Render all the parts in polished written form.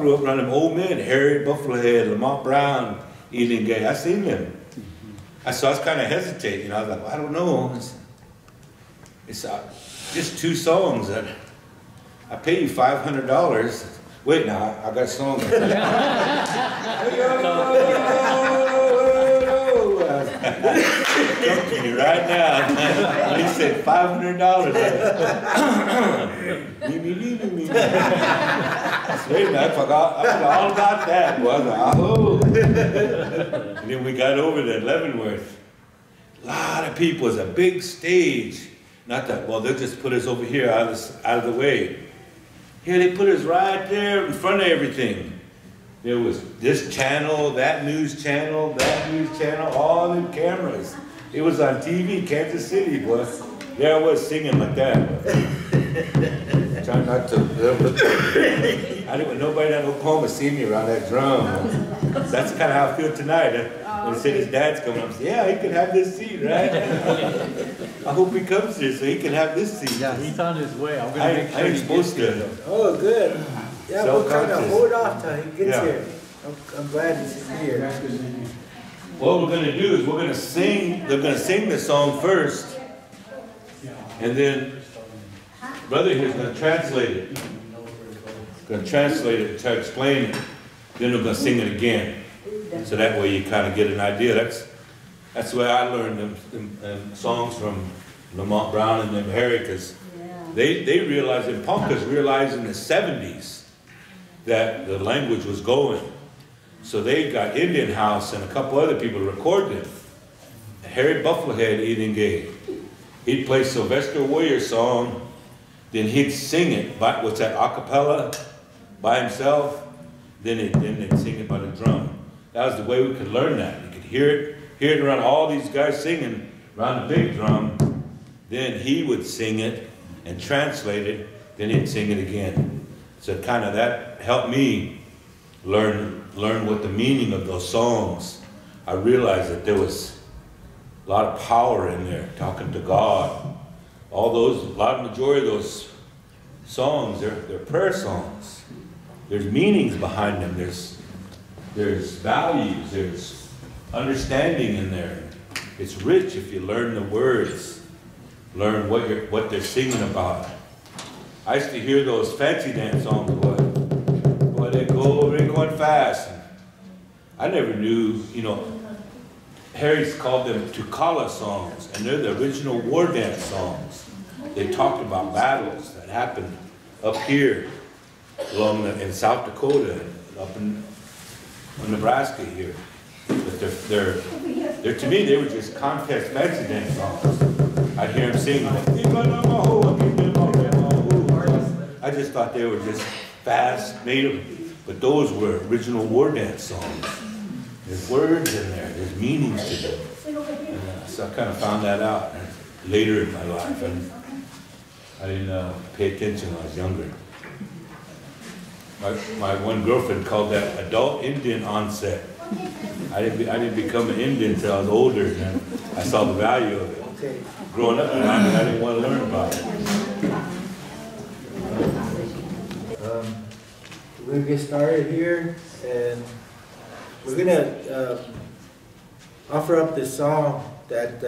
grew up around them old men, Harry Buffalohead, Lamont Brown, Ethan Gay. I seen them. So I was kind of hesitating. I was like, well, I don't know. It's just two songs that I pay you $500. Wait, now I got songs. Joking right now. He said $500. Wait a minute, I forgot all about that. And then we got over to Leavenworth. A lot of people. It was a big stage. Not that, well, they'll just put us over here out of the way. Here they put us right there in front of everything. There was this channel, that news channel, all the cameras. It was on TV, Kansas City, boy. There I was singing like that. Trying not to. I didn't want nobody down in Oklahoma to see me around that drum. That's kind of how I feel tonight. When he said his dad's coming, I said, yeah, he can have this seat, right? I hope he comes here so he can have this seat. Yeah, he's on his way. I'm going to make sure he's supposed to. Oh, good. Yeah, we're trying to hold off till he gets here. I'm glad he's here. What we're going to do is we're going to sing. They're going to sing the song first, and then brother here's going to translate it. Going to translate it, try to explain it. Then we're going to sing it again. So that way you kind of get an idea. That's the way I learned them songs from Lamont Brown and them Harry, because they realized, and Punkers realized in the 70s. That the language was going. So they got Indian House and a couple other people recorded it. Harry Buffalohead, Ethan Gay. He'd play Sylvester Warrior song, then he'd sing it, a cappella, by himself, then they'd sing it by the drum. That was the way we could learn that. You could hear it around all these guys singing around the big drum, then he would sing it and translate it, then he'd sing it again. So kind of that helped me learn what the meaning of those songs. I realized that there was a lot of power in there, talking to God. A majority of those songs, they're prayer songs. There's meanings behind them. There's values. There's understanding in there. It's rich if you learn the words, learn what they're singing about. I used to hear those fancy dance songs, boy, they go going fast. And I never knew, Harry's called them Tukala songs, and they're the original war dance songs. They talked about battles that happened up here, in South Dakota, up in Nebraska here. But they're to me, they were just contest fancy dance songs. I'd hear them sing, I just thought they were just fast, native, but those were original war dance songs. There's words in there, there's meanings to them. So I kind of found that out later in my life, and I didn't pay attention when I was younger. My one girlfriend called that adult Indian onset. I didn't become an Indian until I was older, and I saw the value of it. Growing up, I didn't want to learn about it. We'll get started here, and we're going to offer up this song that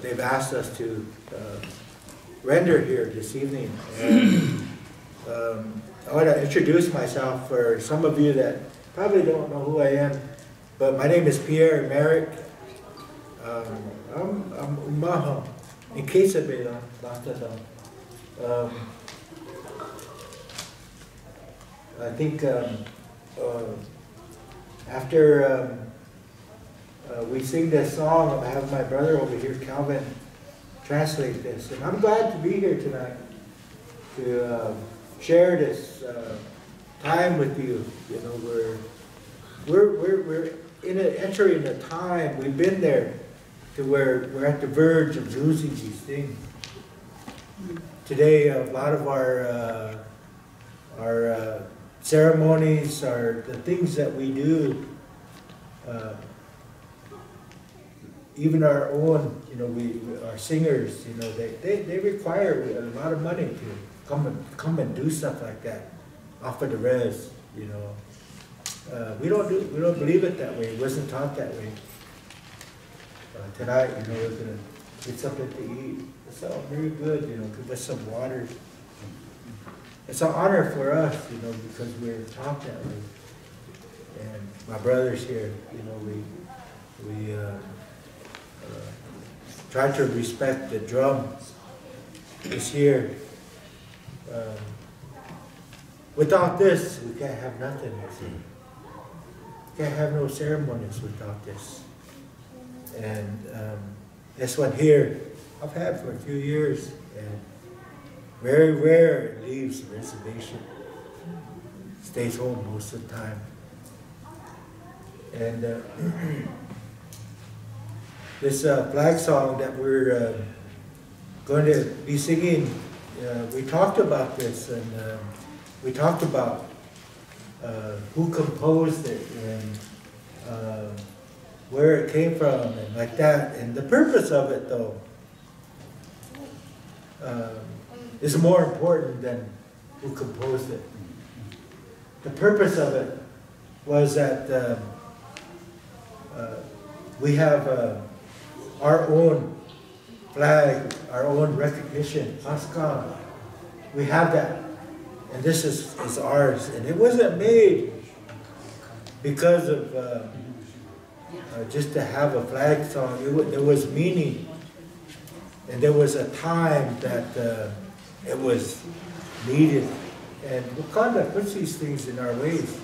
they've asked us to render here this evening. And, I want to introduce myself for some of you that probably don't know who I am, but my name is Pierre Merrick. I'm Omaha, in case of it, I think after we sing this song, I have my brother over here, Calvin, translate this. And I'm glad to be here tonight to share this time with you. You know, we're entering a time, we've been there, to where we're at the verge of losing these things. Today, a lot of our ceremonies, are the things that we do, even our own, our singers, they require a lot of money to come and do stuff like that. after the rest, you know. We don't believe it that way. It wasn't taught that way. Tonight, you know, we're gonna get something to eat. It's all very good, you know. Give us some water. It's an honor for us, you know, because we're taught that way. And my brother's here, you know. We try to respect the drum this year. Without this, we can't have nothing. We can't have no ceremonies without this. And this one here, I've had for a few years, and very rare it leaves the reservation. Stays home most of the time. And this flag song that we're going to be singing, we talked about this, and we talked about who composed it and where it came from and like that. And the purpose of it, though, is more important than who composed it. The purpose of it was that we have our own flag, our own recognition, Haskan. We have that. And this is ours. And it wasn't made because of just to have a flag song. There was meaning. And there was a time that it was needed. And Wakanda puts these things in our ways,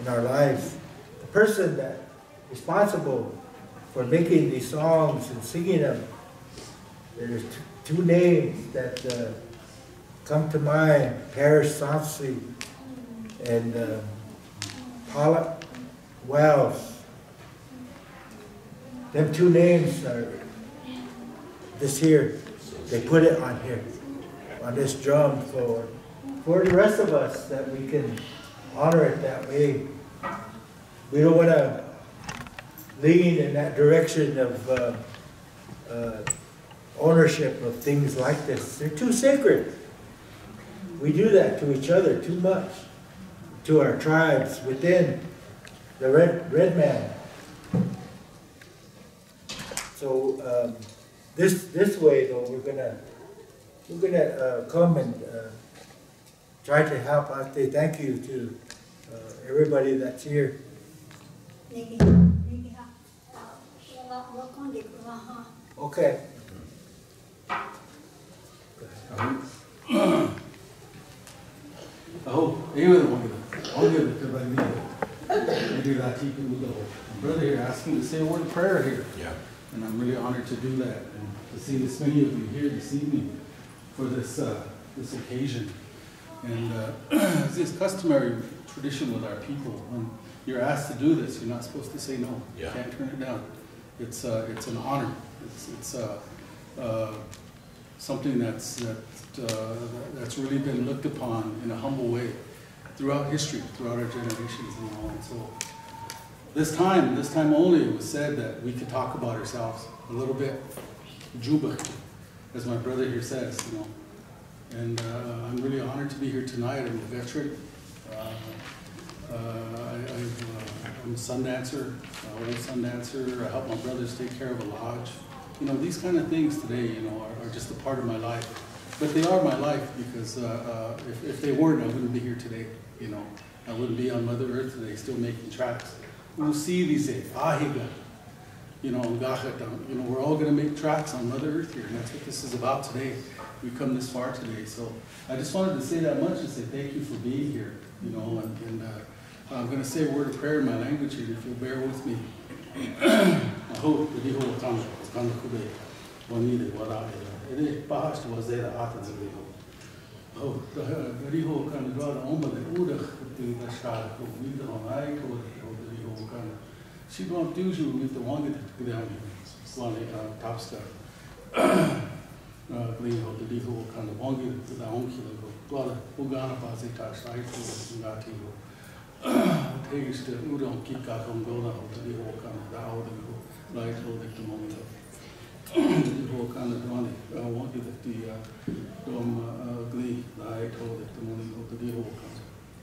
in our lives. The person that is responsible for making these songs and singing them, there's two names that come to mind, Paris Sonsi and Paula Wells. Them two names are this here. They put it on here, on this drum floor, for the rest of us that we can honor it that way. We don't want to lean in that direction of ownership of things like this. They're too sacred. We do that to each other too much, to our tribes within the red man. So this way, though, we're gonna come and try to help. I say thank you to everybody that's here. Okay. Oh, anyway, brother here asked him to say a word of prayer here. Yeah. And I'm really honored to do that and to see this many of you here this evening for this this occasion. And it's customary tradition with our people. When you're asked to do this, you're not supposed to say no. Yeah. You can't turn it down. It's an honor. It's something that's really been looked upon in a humble way throughout history, throughout our generations and all. And so this time only, it was said that we could talk about ourselves a little bit, Juba, as my brother here says, you know. And I'm really honored to be here tonight. I'm a veteran. I'm a sun dancer, I help my brothers take care of a lodge. You know, these kind of things today, you know, are just a part of my life. But they are my life because if they weren't, I wouldn't be here today, you know. I wouldn't be on Mother Earth today still making tracks. We'll see these days, you know, we're all going to make tracks on Mother Earth here, and that's what this is about today. We've come this far today. So I just wanted to say that much and say thank you for being here, you know, and I'm going to say a word of prayer in my language here, if you'll bear with me. I hope the Dediho Wakana. She don't use you with the one that the top star.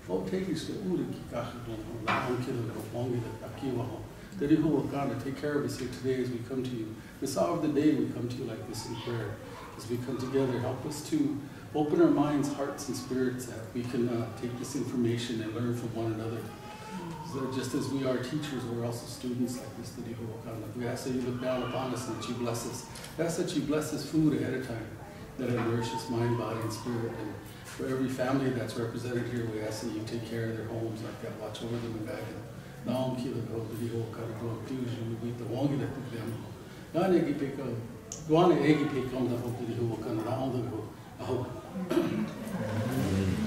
Waukeke's the only Kikakakon, our own Kilakon, Wongi, Akiwaho. Dediho Wakana, take care of us here today as we come to you. This hour of the day we come to you like this in prayer. As we come together, help us to open our minds, hearts, and spirits that we can take this information and learn from one another. So just as we are teachers, we're also students like this, Dediho Wakana. We ask that you look down upon us and that you bless us. We ask that you bless us food ahead of time, that it nourishes mind, body, and spirit. And for every family that's represented here, we ask that you take care of their homes like that, watch over them and guide them. Naam ki lagao Dediho Wakana go up to you, we the wongi that put them. Naan egi pekam, guana egi pekam da ho Dediho Wakana, naam da go, aho.